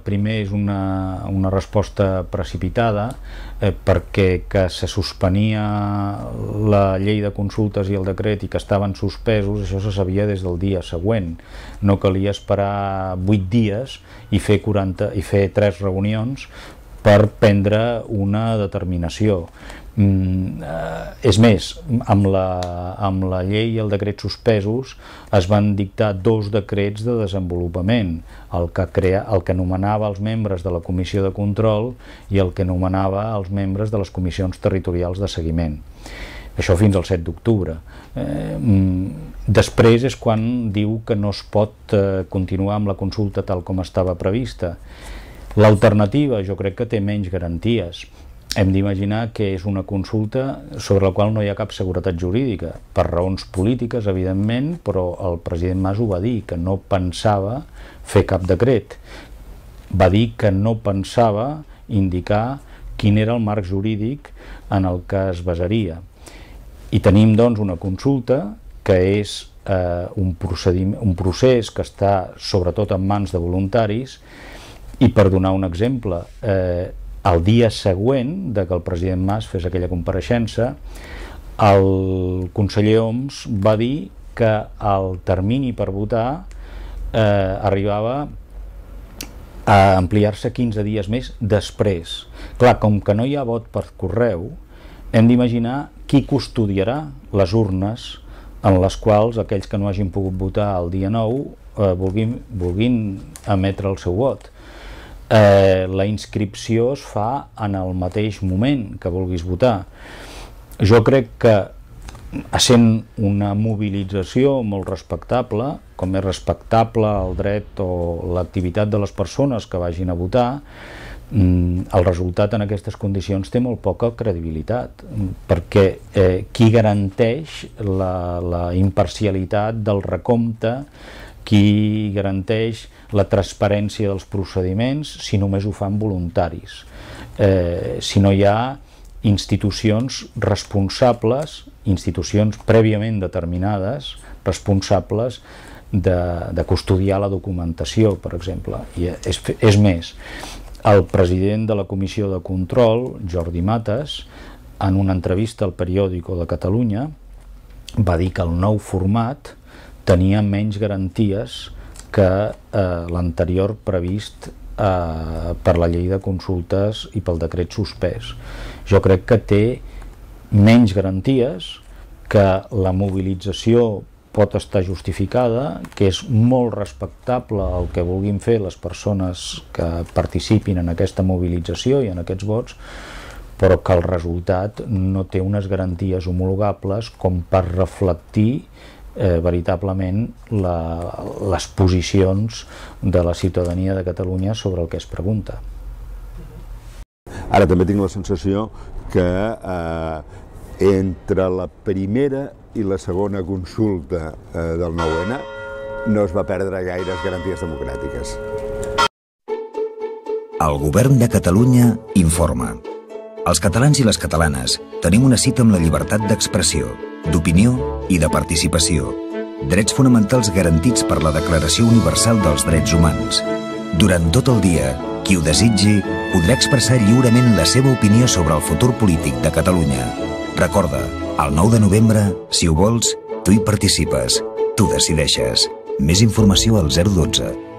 primer és una resposta precipitada perquè que se suspenia la llei de consultes i el decret i que estaven suspesos, això se sabia des del dia següent. No calia esperar 8 dies i fer 3 reunions per prendre una determinació. És més, amb la llei i el decret suspesos es van dictar 2 decrets de desenvolupament, el que nomenava els membres de la Comissió de Control i el que nomenava els membres de les comissions territorials de seguiment. Això fins al 7 d'octubre. Després és quan diu que no es pot continuar amb la consulta tal com estava prevista. L'alternativa jo crec que té menys garanties. Hem d'imaginar que és una consulta sobre la qual no hi ha cap seguretat jurídica, per raons polítiques, evidentment, però el president Mas ho va dir, que no pensava fer cap decret. Va dir que no pensava indicar quin era el marc jurídic en el que es basaria. I tenim, doncs, una consulta que és un procés que està sobretot en mans de voluntaris. I per donar un exemple, el dia següent que el president Mas fes aquella compareixença, el conseller Homs va dir que el termini per votar arribava a ampliar-se 15 dies més després. Clar, com que no hi ha vot per correu, hem d'imaginar qui custodiarà les urnes en les quals aquells que no hagin pogut votar el dia 9 vulguin emetre el seu vot. La inscripció es fa en el mateix moment que vulguis votar. Jo crec que, sent una mobilització molt respectable, com és respectable el dret o l'activitat de les persones que vagin a votar, el resultat en aquestes condicions té molt poca credibilitat, perquè qui garanteix la imparcialitat del recompte, qui garanteix la transparència dels procediments si només ho fan voluntaris, si no hi ha institucions responsables, institucions prèviament determinades, responsables de custodiar la documentació, per exemple. I és més, el president de la Comissió de Control, Jordi Matas, en una entrevista al Periódico de Catalunya, va dir que el nou format tenia menys garanties que l'anterior previst per la llei de consultes i pel decret suspès. Jo crec que té menys garanties, que la mobilització pot estar justificada, que és molt respectable el que vulguin fer les persones que participin en aquesta mobilització i en aquests vots, però que el resultat no té unes garanties homologables com per reflectir veritablement les posicions de la ciutadania de Catalunya sobre el que es pregunta. Ara també tinc la sensació que entre la primera i la segona consulta del 9-N no es va perdre gaires garanties democràtiques. El govern de Catalunya informa. Els catalans i les catalanes tenim una cita amb la llibertat d'expressió, d'opinió i de participació, drets fonamentals garantits per la Declaració Universal dels Drets Humans. Durant tot el dia, qui ho desitgi podrà expressar lliurement la seva opinió sobre el futur polític de Catalunya. Recorda, el 9 de novembre, si ho vols, tu hi participes, tu decideixes. Més informació al 012.